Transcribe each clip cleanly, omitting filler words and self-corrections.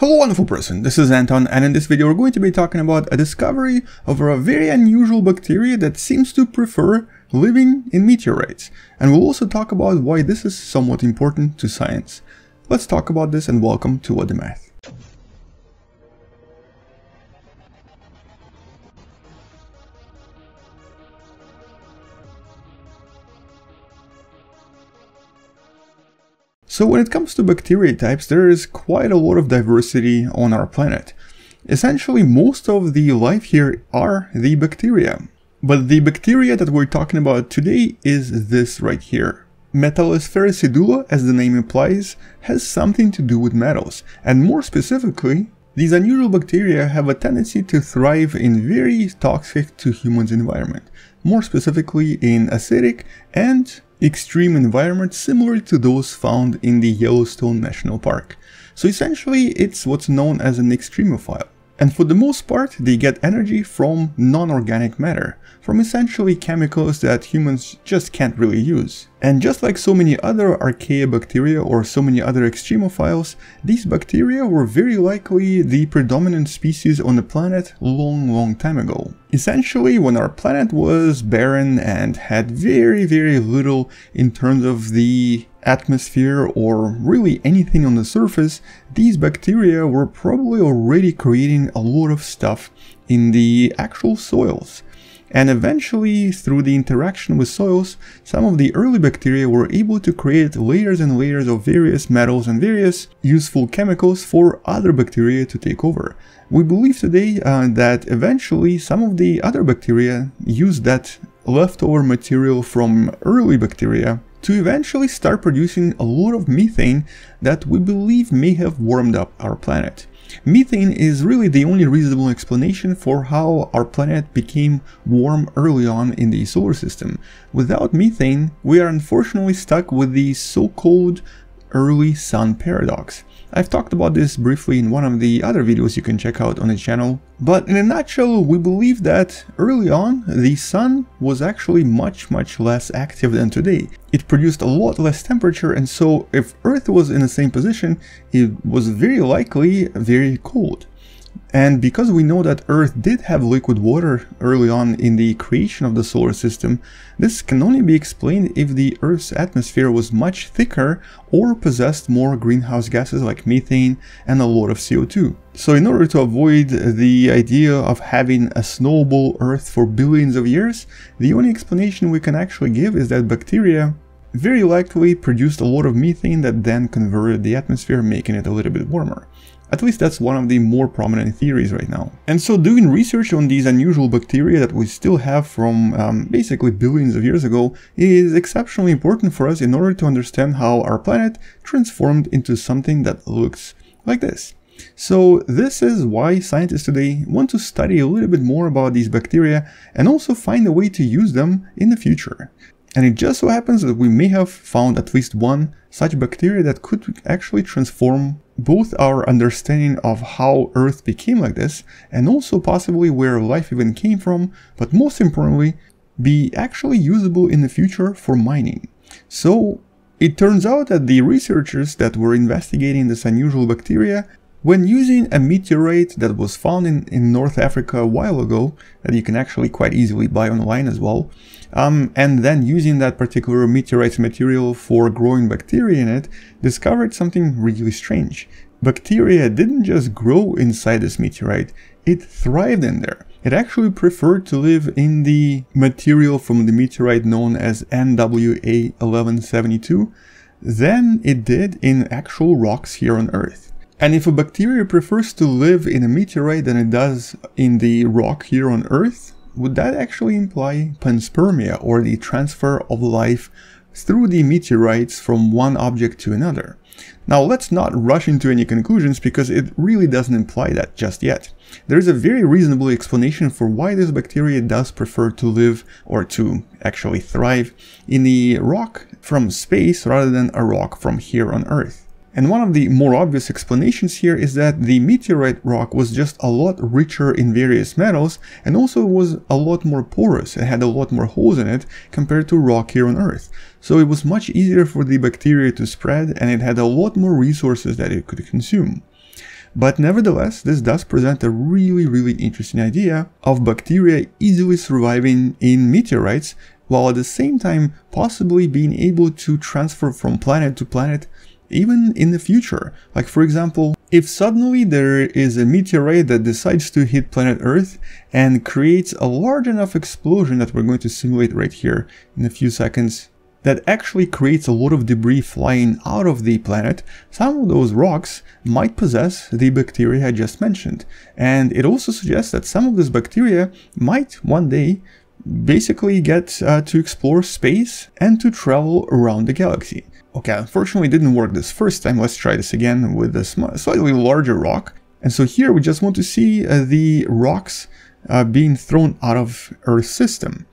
Hello wonderful person, this is Anton, and in this video we're going to be talking about a discovery over a very unusual bacteria that seems to prefer living in meteorites. And we'll also talk about why this is somewhat important to science. Let's talk about this, and welcome to What the Math. So when it comes to bacteria types, there is quite a lot of diversity on our planet. Essentially, most of the life here are the bacteria. But the bacteria that we're talking about today is this right here. Metallosphaera sedula, as the name implies, has something to do with metals. And more specifically, these unusual bacteria have a tendency to thrive in very toxic to humans environment. More specifically in acidic and extreme environments similar to those found in the Yellowstone National Park. So essentially, it's what's known as an extremophile. And for the most part, they get energy from non-organic matter, from essentially chemicals that humans just can't really use. And just like so many other archaea bacteria or so many other extremophiles, these bacteria were very likely the predominant species on the planet long time ago. Essentially, when our planet was barren and had very little in terms of the atmosphere or really anything on the surface, these bacteria were probably already creating a lot of stuff in the actual soils. And eventually, through the interaction with soils, some of the early bacteria were able to create layers and layers of various metals and various useful chemicals for other bacteria to take over. We believe today that eventually some of the other bacteria used that leftover material from early bacteria to eventually start producing a lot of methane that we believe may have warmed up our planet. Methane is really the only reasonable explanation for how our planet became warm early on in the solar system. Without methane, we are unfortunately stuck with the so-called early sun paradox. I've talked about this briefly in one of the other videos you can check out on the channel, but in a nutshell, we believe that early on the sun was actually much less active than today. It produced a lot less temperature, and so if Earth was in the same position, it was very likely very cold. And because we know that Earth did have liquid water early on in the creation of the solar system, this can only be explained if the Earth's atmosphere was much thicker or possessed more greenhouse gases like methane and a lot of CO2. So in order to avoid the idea of having a snowball Earth for billions of years, the only explanation we can actually give is that bacteria very likely produced a lot of methane that then converted the atmosphere, making it a little bit warmer. At least that's one of the more prominent theories right now. And so doing research on these unusual bacteria that we still have from basically billions of years ago is exceptionally important for us in order to understand how our planet transformed into something that looks like this. So this is why scientists today want to study a little bit more about these bacteria and also find a way to use them in the future. And it just so happens that we may have found at least one such bacteria that could actually transform both our understanding of how Earth became like this, and also possibly where life even came from, but most importantly, be actually usable in the future for mining. So it turns out that the researchers that were investigating this unusual bacteria, when using a meteorite that was found in North Africa a while ago, that you can actually quite easily buy online as well, and then using that particular meteorite's material for growing bacteria in it, discovered something really strange. Bacteria didn't just grow inside this meteorite, it thrived in there. It actually preferred to live in the material from the meteorite known as NWA 1172 than it did in actual rocks here on Earth. And if a bacteria prefers to live in a meteorite than it does in the rock here on Earth, would that actually imply panspermia, or the transfer of life through the meteorites from one object to another? Now, let's not rush into any conclusions, because it really doesn't imply that just yet. There is a very reasonable explanation for why this bacteria does prefer to live, or to actually thrive, in the rock from space rather than a rock from here on Earth. And one of the more obvious explanations here is that the meteorite rock was just a lot richer in various metals, and also was a lot more porous. It had a lot more holes in it compared to rock here on Earth. So it was much easier for the bacteria to spread, and it had a lot more resources that it could consume. But nevertheless, this does present a really interesting idea of bacteria easily surviving in meteorites, while at the same time possibly being able to transfer from planet to planet even in the future. Like, for example, if suddenly there is a meteorite that decides to hit planet Earth and creates a large enough explosion that we're going to simulate right here in a few seconds, that actually creates a lot of debris flying out of the planet, some of those rocks might possess the bacteria I just mentioned. And it also suggests that some of these bacteria might one day basically get to explore space and to travel around the galaxy. Okay, unfortunately it didn't work this first time. Let's try this again with a slightly larger rock. And so here we just want to see the rocks being thrown out of Earth's system.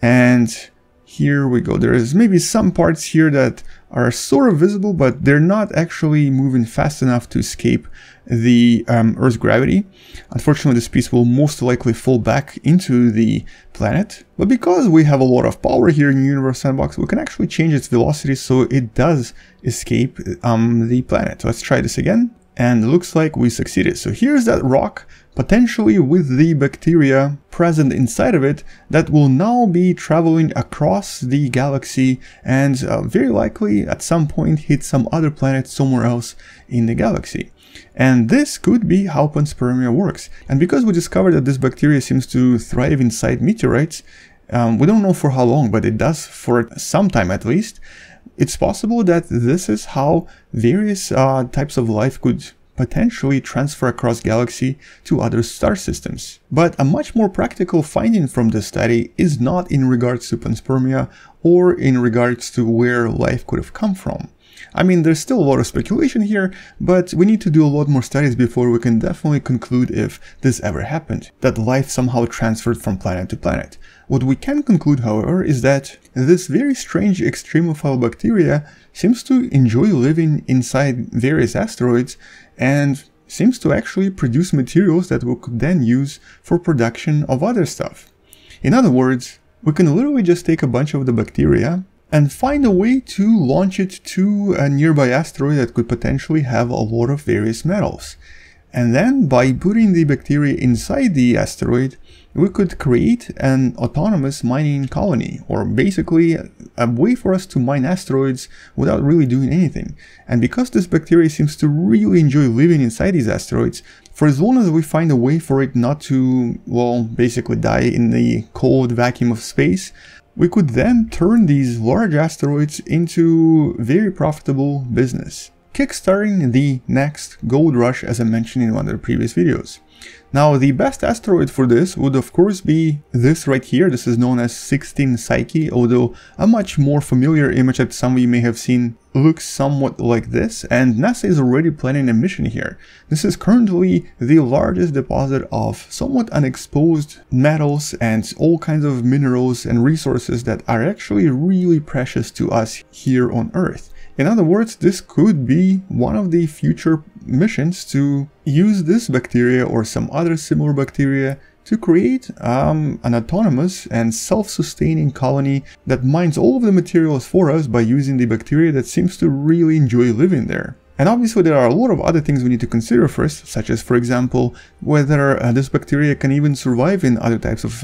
And here we go. There is maybe some parts here that are sort of visible, but they're not actually moving fast enough to escape the Earth's gravity. Unfortunately, this piece will most likely fall back into the planet. But because we have a lot of power here in Universe Sandbox, we can actually change its velocity so it does escape the planet. Let's try this again. And it looks like we succeeded. So here's that rock, potentially with the bacteria present inside of it, that will now be traveling across the galaxy and very likely at some point hit some other planet somewhere else in the galaxy. And this could be how panspermia works. And because we discovered that this bacteria seems to thrive inside meteorites, we don't know for how long, but it does for some time at least. It's possible that this is how various types of life could potentially transfer across galaxy to other star systems. But a much more practical finding from this study is not in regards to panspermia or in regards to where life could have come from. I mean, there's still a lot of speculation here, but we need to do a lot more studies before we can definitely conclude if this ever happened, that life somehow transferred from planet to planet. What we can conclude, however, is that this very strange extremophile bacteria seems to enjoy living inside various asteroids and seems to actually produce materials that we could then use for production of other stuff. In other words, we can literally just take a bunch of the bacteria and find a way to launch it to a nearby asteroid that could potentially have a lot of various metals. And then by putting the bacteria inside the asteroid, we could create an autonomous mining colony, or basically a way for us to mine asteroids without really doing anything. And because this bacteria seems to really enjoy living inside these asteroids, for as long as we find a way for it not to, well, basically die in the cold vacuum of space, we could then turn these large asteroids into very profitable business, kickstarting the next gold rush, as I mentioned in one of the previous videos. Now, the best asteroid for this would of course be this right here. This is known as 16 Psyche, although a much more familiar image that some of you may have seen looks somewhat like this, and NASA is already planning a mission here. This is currently the largest deposit of somewhat unexposed metals and all kinds of minerals and resources that are actually really precious to us here on Earth. In other words, this could be one of the future missions to use this bacteria or some other similar bacteria to create an autonomous and self-sustaining colony that mines all of the materials for us by using the bacteria that seems to really enjoy living there. And obviously there are a lot of other things we need to consider first, such as, for example, whether this bacteria can even survive in other types of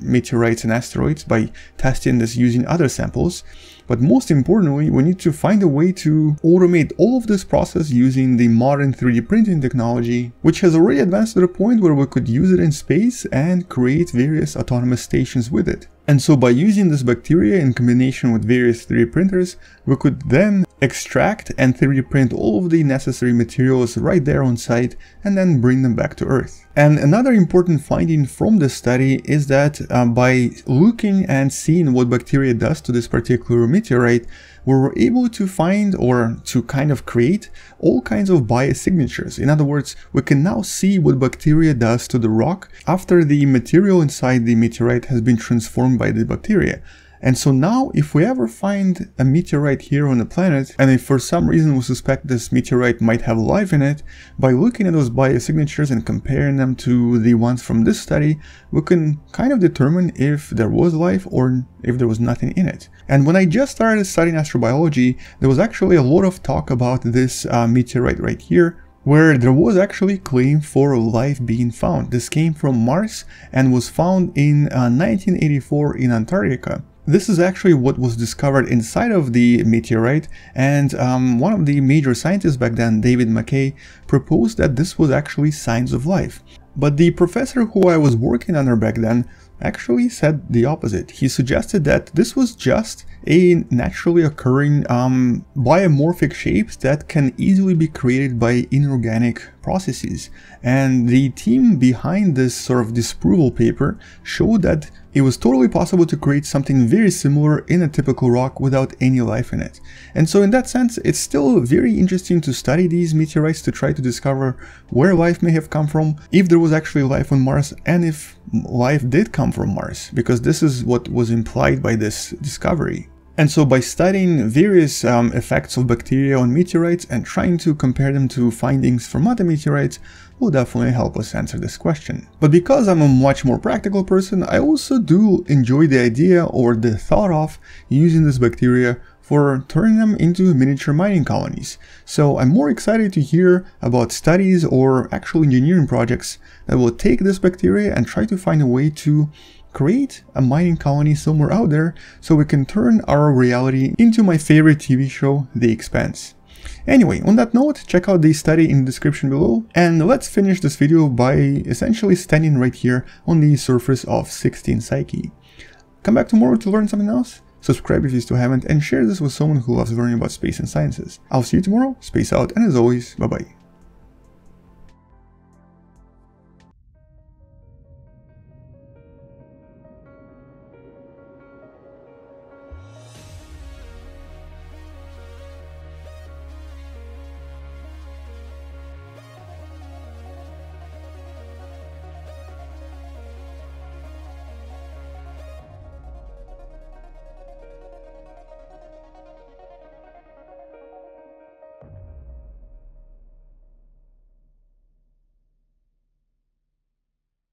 meteorites and asteroids by testing this using other samples. But most importantly, we need to find a way to automate all of this process using the modern 3D printing technology, which has already advanced to the point where we could use it in space and create various autonomous stations with it. And so by using this bacteria in combination with various 3D printers, we could then extract and 3D print all of the necessary materials right there on site and then bring them back to Earth. And another important finding from this study is that by looking and seeing what bacteria does to this particular meteorite, we were able to find or to kind of create all kinds of biosignatures. In other words, we can now see what bacteria does to the rock after the material inside the meteorite has been transformed by the bacteria. And so now, if we ever find a meteorite here on the planet, and if for some reason we suspect this meteorite might have life in it, by looking at those biosignatures and comparing them to the ones from this study, we can kind of determine if there was life or if there was nothing in it. And when I just started studying astrobiology, there was actually a lot of talk about this meteorite right here, where there was actually claim for life being found. This came from Mars and was found in 1984 in Antarctica. This is actually what was discovered inside of the meteorite, and one of the major scientists back then, David McKay, proposed that this was actually signs of life. But the professor who I was working under back then actually said the opposite. He suggested that this was just a naturally occurring biomorphic shape that can easily be created by inorganic processes. And the team behind this sort of disapproval paper showed that it was totally possible to create something very similar in a typical rock without any life in it. And so in that sense, it's still very interesting to study these meteorites to try to discover where life may have come from, if there was actually life on Mars, and if life did come from Mars, because this is what was implied by this discovery. And so by studying various effects of bacteria on meteorites and trying to compare them to findings from other meteorites will definitely help us answer this question. But because I'm a much more practical person, I also do enjoy the idea or the thought of using this bacteria for turning them into miniature mining colonies. So I'm more excited to hear about studies or actual engineering projects that will take this bacteria and try to find a way to create a mining colony somewhere out there so we can turn our reality into my favorite TV show, The Expanse. Anyway, on that note, check out the study in the description below, and let's finish this video by essentially standing right here on the surface of 16 Psyche. Come back tomorrow to learn something else, subscribe if you still haven't, and share this with someone who loves learning about space and sciences. I'll see you tomorrow, space out, and as always, bye-bye.